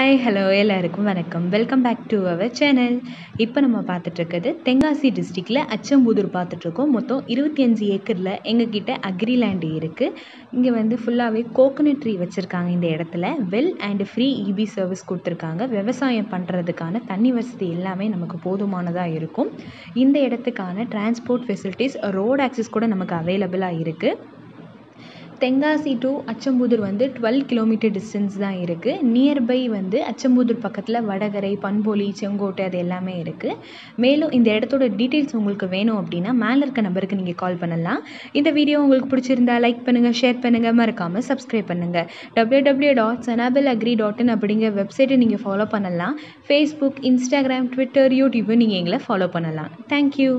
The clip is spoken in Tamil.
Hi, hello, எல்லாருக்கும் வணக்கம். Welcome back to our channel. இப்போ நம்ம பார்த்துட்டு இருக்குது தென்காசி டிஸ்ட்ரிக்ட்ல அச்சம்புதூர் பார்த்துட்டு இருக்கோம். மொத்தம் 25 ஏக்கர்ல எங்க கிட்ட அக்ரி லேண்ட் இருக்கு. இங்க வந்து ஃபுல்லாவே கோகனட் ட்ரீ வச்சிருக்காங்க. இந்த இடத்துல well and free EB service கொடுத்திருக்காங்க. வியாபாரம் பண்றதுக்கான தண்ணி வசதி எல்லாமே நமக்கு போதுமானதா இருக்கும். இந்த இடத்துக்கான டிரான்ஸ்போர்ட் ஃபெசிலிட்டிஸ், ரோட் ஆக்சஸ் கூட நமக்கு அவேலபிளா இருக்கு. தென்காசி to அச்சம்புதூர் வந்து 12 கிலோமீட்டர் டிஸ்டன்ஸ் தான் இருக்குது. நியர்பை வந்து அச்சம்புதூர் பக்கத்தில் வடகரை, பண்பொலி, செங்கோட்டை அது எல்லாமே இருக்குது. மேலும் இந்த இடத்தோட டீட்டெயில்ஸ் உங்களுக்கு வேணும் அப்படின்னா மேலே இருக்க நம்பருக்கு நீங்கள் கால் பண்ணலாம். இந்த வீடியோ உங்களுக்கு பிடிச்சிருந்தா லைக் பண்ணுங்கள், ஷேர் பண்ணுங்கள், மறக்காமல் சப்ஸ்கிரைப் பண்ணுங்கள். www.sanaabilagri.in அப்படிங்கிற வெப்சைட்டை நீங்கள் ஃபாலோ பண்ணலாம். ஃபேஸ்புக், இன்ஸ்டாகிராம், ட்விட்டர், யூடியூப் நீங்கள் எங்களை ஃபாலோ பண்ணலாம். தேங்க்யூ.